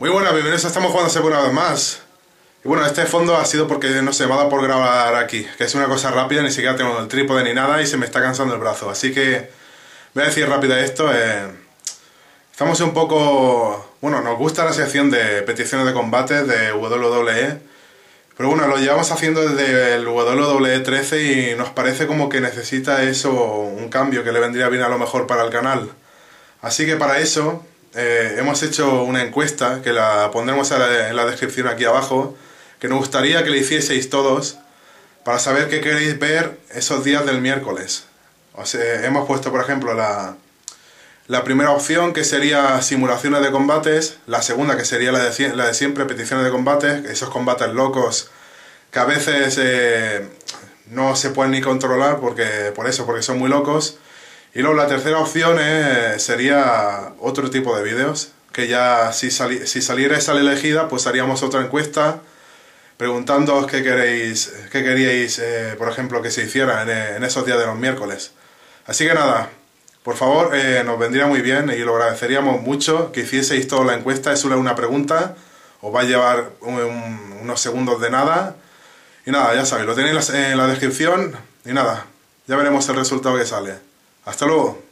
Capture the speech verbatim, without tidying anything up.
Muy buenas, bienvenidos a Estamos Jugando Sepa una vez más. Y bueno, este fondo ha sido porque no se me ha dado por grabar aquí, que es una cosa rápida, ni siquiera tengo el trípode ni nada y se me está cansando el brazo. Así que voy a decir rápido esto. Eh, estamos un poco... Bueno, nos gusta la sección de peticiones de combate de W W E, pero bueno, lo llevamos haciendo desde el W W E trece y nos parece como que necesita eso, un cambio que le vendría bien a lo mejor para el canal. Así que para eso... Eh, hemos hecho una encuesta que la pondremos en la descripción aquí abajo, que nos gustaría que le hicieseis todos para saber qué queréis ver esos días del miércoles. O sea, hemos puesto por ejemplo la, la primera opción, que sería simulaciones de combates, la segunda que sería la de, la de siempre, peticiones de combates, esos combates locos que a veces eh, no se pueden ni controlar porque, por eso, porque son muy locos. Y luego la tercera opción eh, sería otro tipo de vídeos, que ya si, sali si saliera esa elegida, pues haríamos otra encuesta preguntándoos qué queréis, qué queríais, eh, por ejemplo, que se hiciera en, en esos días de los miércoles. Así que nada, por favor, eh, nos vendría muy bien y lo agradeceríamos mucho que hicieseis toda la encuesta. Es una pregunta, os va a llevar un, un, unos segundos de nada. Y nada, ya sabéis, lo tenéis en la descripción y nada, ya veremos el resultado que sale. ¡Hasta luego!